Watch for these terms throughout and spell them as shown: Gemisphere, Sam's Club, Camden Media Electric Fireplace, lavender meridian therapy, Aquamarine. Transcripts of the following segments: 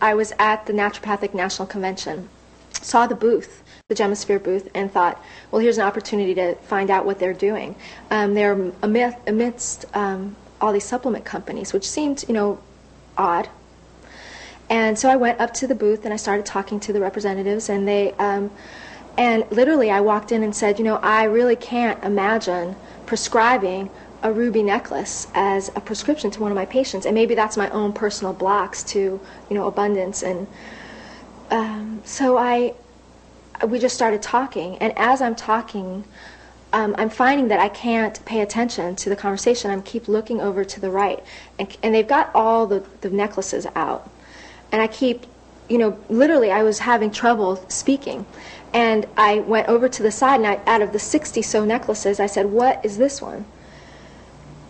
I was at the Naturopathic National Convention, saw the booth, the Gemisphere booth, and thought, well, here's an opportunity to find out what they're doing. They're amidst all these supplement companies, which seemed, you know, odd. And so I went up to the booth and I started talking to the representatives, and they, and literally I walked in and said, you know, I really can't imagine prescribing a ruby necklace as a prescription to one of my patients, and maybe that's my own personal blocks to, you know, abundance. And so we just started talking, and as I'm talking, I'm finding that I can't pay attention to the conversation. I keep looking over to the right, and they've got all the necklaces out, and I keep, you know, literally I was having trouble speaking, and I went over to the side, and I, out of the 60 so necklaces, I said, what is this one?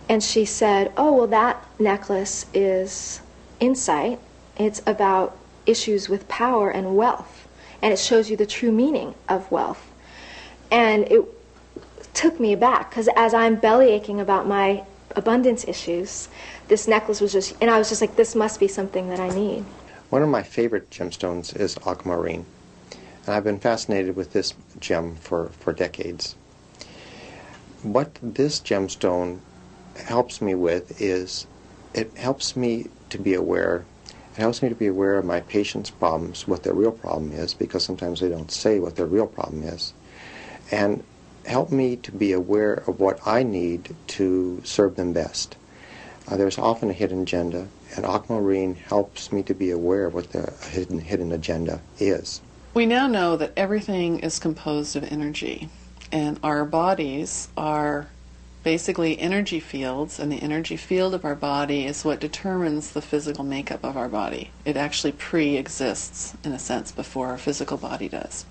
And she said, oh, well, that necklace is insight. It's about issues with power and wealth, and it shows you the true meaning of wealth. And it took me aback, because as I'm belly aching about my abundance issues, this necklace was just, and I was just like, this must be something that I need. One of my favorite gemstones is aquamarine, and I've been fascinated with this gem for decades. What this gemstone helps me with is it helps me to be aware. It helps me to be aware of my patients' problems, what their real problem is, because sometimes they don't say what their real problem is, and help me to be aware of what I need to serve them best. There's often a hidden agenda, and aquamarine helps me to be aware of what the hidden agenda is. We now know that everything is composed of energy, and our bodies are basically energy fields, and the energy field of our body is what determines the physical makeup of our body. It actually pre-exists, in a sense, before our physical body does.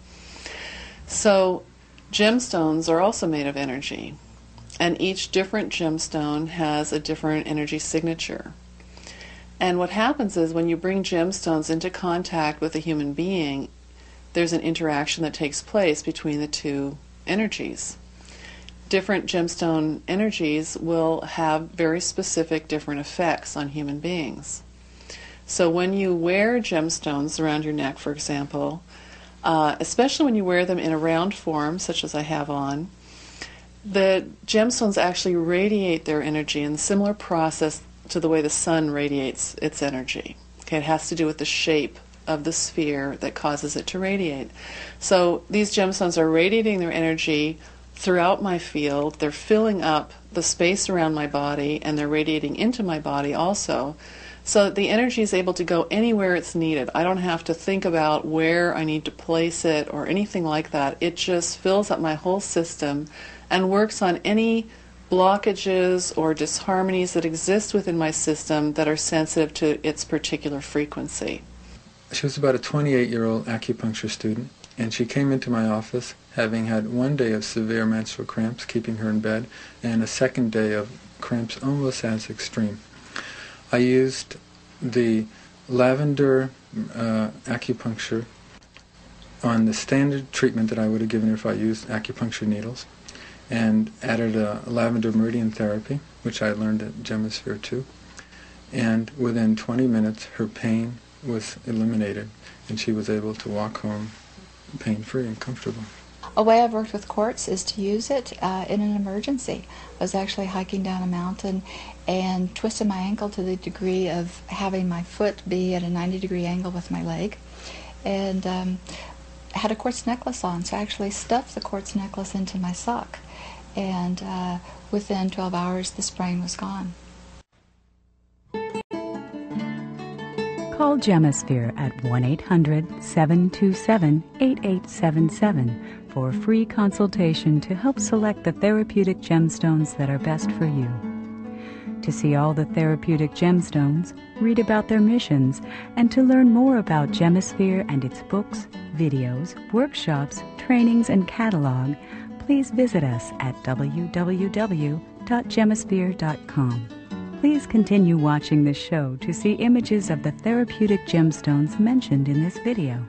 So gemstones are also made of energy, and each different gemstone has a different energy signature. And what happens is when you bring gemstones into contact with a human being, there's an interaction that takes place between the two energies. Different gemstone energies will have very specific different effects on human beings. So when you wear gemstones around your neck, for example, especially when you wear them in a round form, such as I have on, the gemstones actually radiate their energy in a similar process to the way the sun radiates its energy. Okay, it has to do with the shape of the sphere that causes it to radiate. So these gemstones are radiating their energy throughout my field. They're filling up the space around my body, and they're radiating into my body also, so that the energy is able to go anywhere it's needed. I don't have to think about where I need to place it or anything like that. It just fills up my whole system and works on any blockages or disharmonies that exist within my system that are sensitive to its particular frequency. She was about a 28-year-old acupuncture student, and she came into my office having had one day of severe menstrual cramps keeping her in bed, and a second day of cramps almost as extreme. I used the lavender acupuncture on the standard treatment that I would have given her if I used acupuncture needles, and added a lavender meridian therapy, which I learned at Gemisphere 2, and within 20 minutes her pain was eliminated, and she was able to walk home pain-free and comfortable. A way I've worked with quartz is to use it in an emergency. I was actually hiking down a mountain and twisted my ankle to the degree of having my foot be at a 90-degree angle with my leg, and had a quartz necklace on, so I actually stuffed the quartz necklace into my sock, and within 12 hours the sprain was gone. Call Gemisphere at 1-800-727-8877 for a free consultation to help select the therapeutic gemstones that are best for you. To see all the therapeutic gemstones, read about their missions, and to learn more about Gemisphere and its books, videos, workshops, trainings, and catalog, please visit us at www.gemisphere.com. Please continue watching this show to see images of the therapeutic gemstones mentioned in this video.